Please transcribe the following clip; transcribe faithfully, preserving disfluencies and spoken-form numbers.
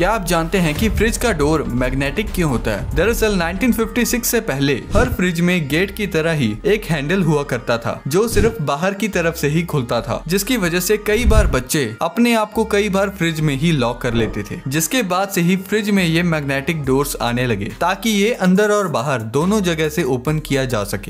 क्या आप जानते हैं कि फ्रिज का डोर मैग्नेटिक क्यों होता है? दरअसल उन्नीस सौ छप्पन से पहले हर फ्रिज में गेट की तरह ही एक हैंडल हुआ करता था जो सिर्फ बाहर की तरफ से ही खुलता था, जिसकी वजह से कई बार बच्चे अपने आप को कई बार फ्रिज में ही लॉक कर लेते थे। जिसके बाद से ही फ्रिज में ये मैग्नेटिक डोर्स आने लगे ताकि ये अंदर और बाहर दोनों जगह से ओपन किया जा सके।